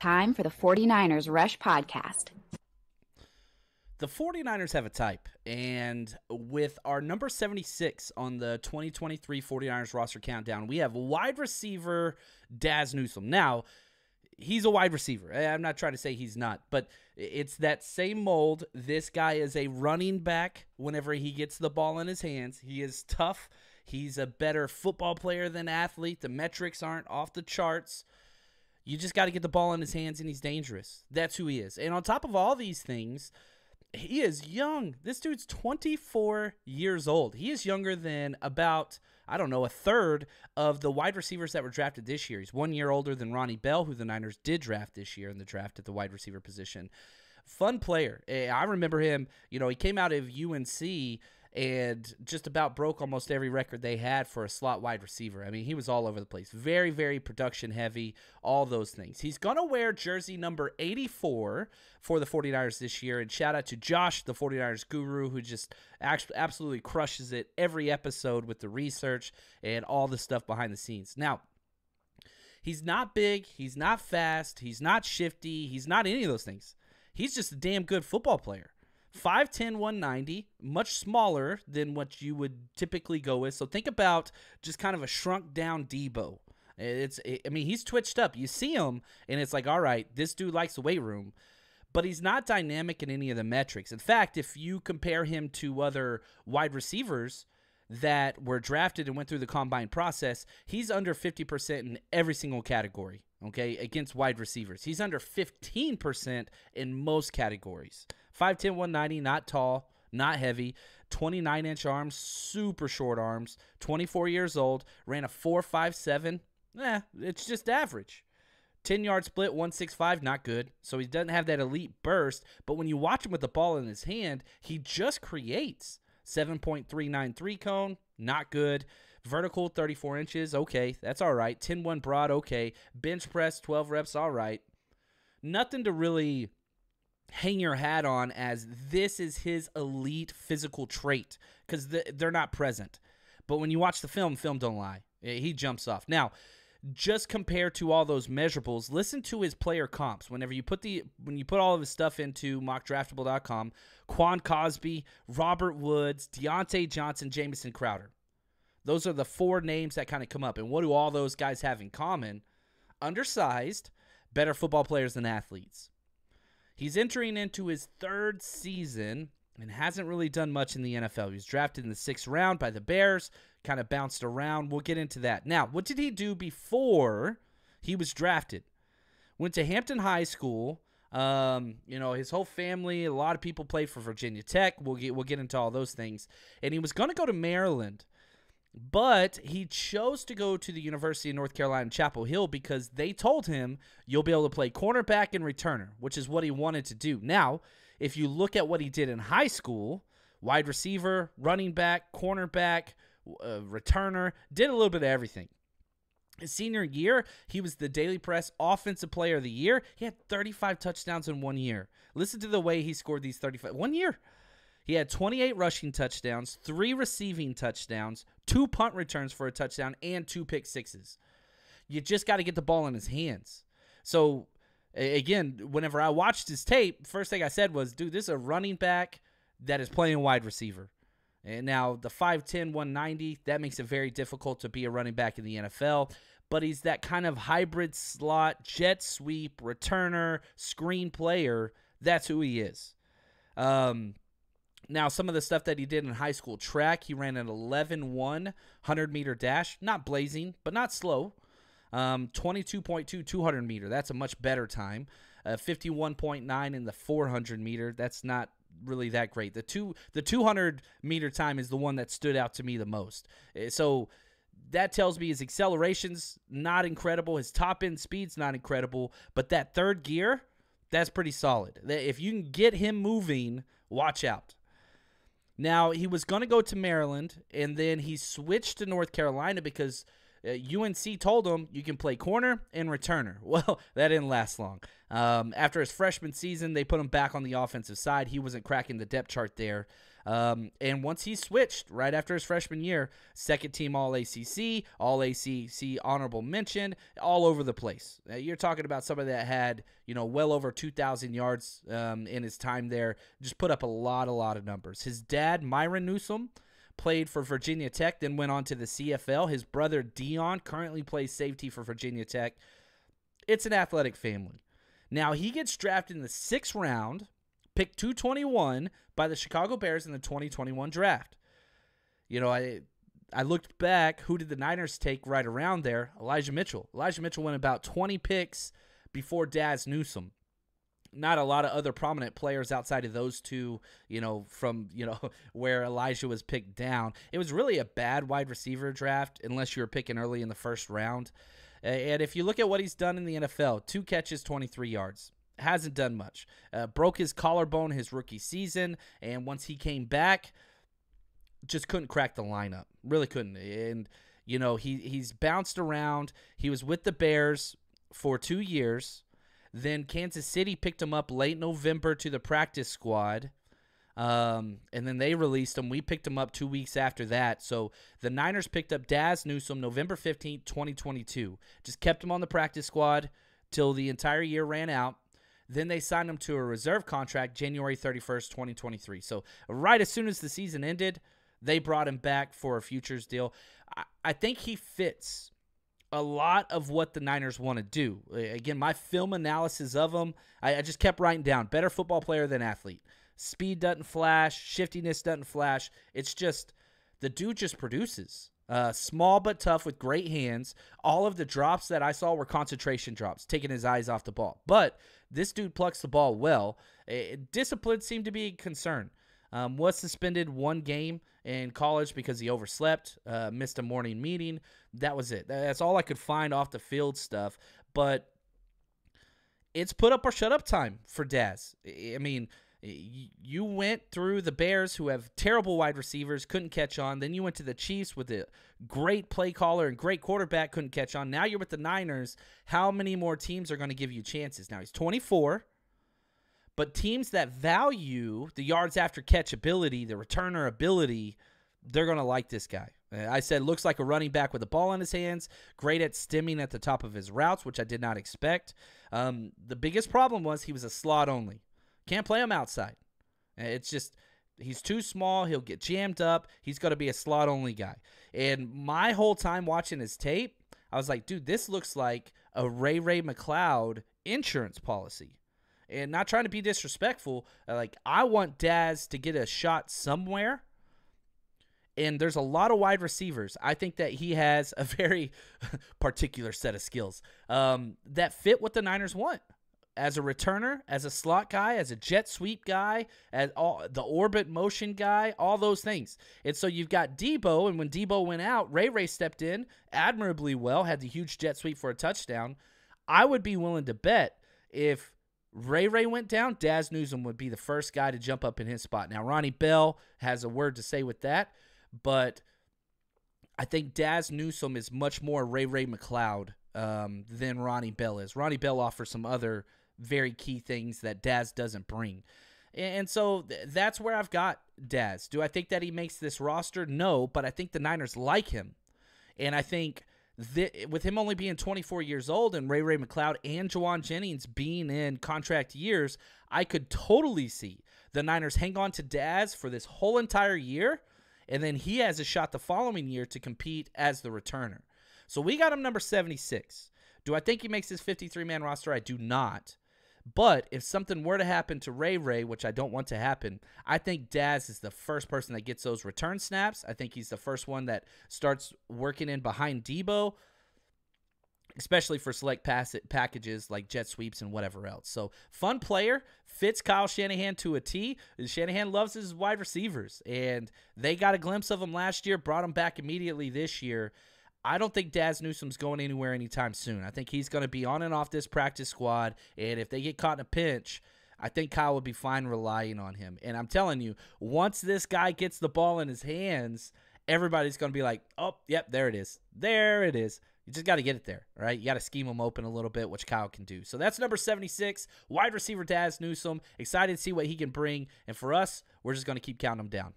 Time for the 49ers Rush Podcast. The 49ers have a type, and with our number 76 on the 2023 49ers roster countdown, we have wide receiver Dazz Newsome. Now, he's a wide receiver. I'm not trying to say he's not, but it's that same mold. This guy is a running back whenever he gets the ball in his hands. He is tough. He's a better football player than athlete. The metrics aren't off the charts. You just got to get the ball in his hands, and he's dangerous. That's who he is. And on top of all these things, he is young. This dude's 24 years old. He is younger than about, I don't know, a third of the wide receivers that were drafted this year. He's 1 year older than Ronnie Bell, who the Niners did draft this year in the draft at the wide receiver position. Fun player. I remember him, you know, he came out of UNC and just about broke almost every record they had for a slot wide receiver. I mean, he was all over the place. Very, very production heavy, all those things. He's going to wear jersey number 84 for the 49ers this year. And shout out to Josh, the 49ers guru, who just absolutely crushes it every episode with the research and all the stuff behind the scenes. Now, he's not big. He's not fast. He's not shifty. He's not any of those things. He's just a damn good football player. 5'10", 190, much smaller than what you would typically go with. So think about just kind of a shrunk-down Debo. I mean, he's twitched up. You see him, and it's like, all right, this dude likes the weight room. But he's not dynamic in any of the metrics. In fact, if you compare him to other wide receivers that were drafted and went through the combine process, he's under 50% in every single category, okay, against wide receivers. He's under 15% in most categories. 5'10", 190, not tall, not heavy, 29-inch arms, super short arms, 24 years old, ran a 4.57. It's just average. 10-yard split, 1.65, not good. So he doesn't have that elite burst, but when you watch him with the ball in his hand, he just creates. 7.393 cone, not good. Vertical, 34 inches, okay, that's all right. 10-1 broad, okay. Bench press, 12 reps, all right. Nothing to really hang your hat on as this is his elite physical trait because they're not present. But when you watch the film don't lie. He jumps off. Now, just compared to all those measurables, listen to his player comps. Whenever you put when you put all of his stuff into MockDraftable.com, Quan Cosby, Robert Woods, Deontay Johnson, Jameson Crowder. Those are the four names that kind of come up. And what do all those guys have in common? Undersized, better football players than athletes. He's entering into his third season and hasn't really done much in the NFL. He was drafted in the 6th round by the Bears, kind of bounced around. We'll get into that. Now, what did he do before he was drafted? Went to Hampton High School. You know, his whole family, a lot of people played for Virginia Tech. We'll get into all those things. And he was going to go to Maryland, but he chose to go to the University of North Carolina, Chapel Hill, because they told him you'll be able to play cornerback and returner, which is what he wanted to do. Now, if you look at what he did in high school, wide receiver, running back, cornerback, returner, did a little bit of everything. His senior year, he was the Daily Press Offensive Player of the Year. He had 35 touchdowns in 1 year. Listen to the way he scored these 35. 1 year. He had 28 rushing touchdowns, 3 receiving touchdowns, 2 punt returns for a touchdown, and 2 pick sixes. You just got to get the ball in his hands. So, again, whenever I watched his tape, first thing I said was, dude, this is a running back that is playing wide receiver. And now the 5'10", 190, that makes it very difficult to be a running back in the NFL. But he's that kind of hybrid slot, jet sweep, returner, screen player. That's who he is. Now, some of the stuff that he did in high school track, he ran an 11.1 100-meter dash. Not blazing, but not slow. 22.2 200-meter. That's a much better time. 51.9 in the 400-meter. That's not really that great. The 200-meter time is the one that stood out to me the most. So that tells me his acceleration's not incredible. His top-end speed's not incredible. But that third gear, that's pretty solid. If you can get him moving, watch out. Now, he was going to go to Maryland, and then he switched to North Carolina because UNC told him you can play corner and returner. Well, that didn't last long. After his freshman season, they put him back on the offensive side. He wasn't cracking the depth chart there. And once he switched right after his freshman year, second team All-ACC, All-ACC honorable mention, all over the place. You're talking about somebody that had, you know, well over 2,000 yards in his time there, just put up a lot of numbers. His dad, Myron Newsom, played for Virginia Tech, then went on to the CFL. His brother, Dion, currently plays safety for Virginia Tech. It's an athletic family. Now, he gets drafted in the 6th round, pick 221 by the Chicago Bears in the 2021 draft. You know, I looked back. Who did the Niners take right around there? Elijah Mitchell. Elijah Mitchell went about 20 picks before Dazz Newsome. Not a lot of other prominent players outside of those two, you know, from, you know, where Elijah was picked down. It was really a bad wide receiver draft unless you were picking early in the 1st round. And if you look at what he's done in the NFL, 2 catches, 23 yards. Hasn't done much. Broke his collarbone his rookie season, and once he came back, just couldn't crack the lineup. Really couldn't. And, you know, he's bounced around. He was with the Bears for 2 years. Then Kansas City picked him up late November to the practice squad, and then they released him. We picked him up 2 weeks after that. So the Niners picked up Dazz Newsome November 15, 2022. Just kept him on the practice squad till the entire year ran out. Then they signed him to a reserve contract January 31st, 2023. So right as soon as the season ended, they brought him back for a futures deal. I think he fits a lot of what the Niners want to do. Again, my film analysis of him, I just kept writing down, better football player than athlete. Speed doesn't flash. Shiftiness doesn't flash. It's just the dude just produces. Small but tough with great hands. All of the drops that I saw were concentration drops, taking his eyes off the ball. But this dude plucks the ball well. Discipline seemed to be a concern. Was suspended 1 game in college because he overslept, missed a morning meeting. That was it. That's all I could find off the field stuff. But it's put up or shut up time for Dazz. I mean, you went through the Bears, who have terrible wide receivers, couldn't catch on. Then you went to the Chiefs with a great play caller and great quarterback, couldn't catch on. Now you're with the Niners. How many more teams are going to give you chances? Now he's 24. But teams that value the yards after catch ability, the returner ability, they're going to like this guy. I said looks like a running back with the ball in his hands, great at stemming at the top of his routes, which I did not expect. The biggest problem was he was a slot only. Can't play him outside. It's just he's too small. He'll get jammed up. He's going to be a slot only guy. And my whole time watching his tape, I was like, dude, this looks like a Ray-Ray McCloud insurance policy. And not trying to be disrespectful, like I want Dazz to get a shot somewhere. And there's a lot of wide receivers. I think that he has a very particular set of skills that fit what the Niners want. As a returner, as a slot guy, as a jet sweep guy, as all the orbit motion guy, all those things. And so you've got Debo, and when Debo went out, Ray-Ray stepped in admirably well, had the huge jet sweep for a touchdown. I would be willing to bet if Ray-Ray went down, Dazz Newsome would be the first guy to jump up in his spot. Now, Ronnie Bell has a word to say with that, but I think Dazz Newsome is much more Ray-Ray McCloud than Ronnie Bell is. Ronnie Bell offers some other very key things that Dazz doesn't bring. And so that's where I've got Dazz. Do I think that he makes this roster? No, but I think the Niners like him. And I think with him only being 24 years old and Ray-Ray McCloud and Jawan Jennings being in contract years, I could totally see the Niners hang on to Dazz for this whole entire year, and then he has a shot the following year to compete as the returner. So we got him number 76. Do I think he makes his 53-man roster? I do not. But if something were to happen to Ray-Ray, which I don't want to happen, I think Dazz is the first person that gets those return snaps. I think he's the first one that starts working in behind Debo, especially for select packages like jet sweeps and whatever else. So fun player, fits Kyle Shanahan to a T. Shanahan loves his wide receivers, and they got a glimpse of him last year, brought him back immediately this year. I don't think Dazz Newsome's going anywhere anytime soon. I think he's going to be on and off this practice squad, and if they get caught in a pinch, I think Kyle would be fine relying on him. And I'm telling you, once this guy gets the ball in his hands, everybody's going to be like, oh, yep, there it is. There it is. You just got to get it there, right? You got to scheme them open a little bit, which Kyle can do. So that's number 76, wide receiver Dazz Newsome. Excited to see what he can bring. And for us, we're just going to keep counting them down.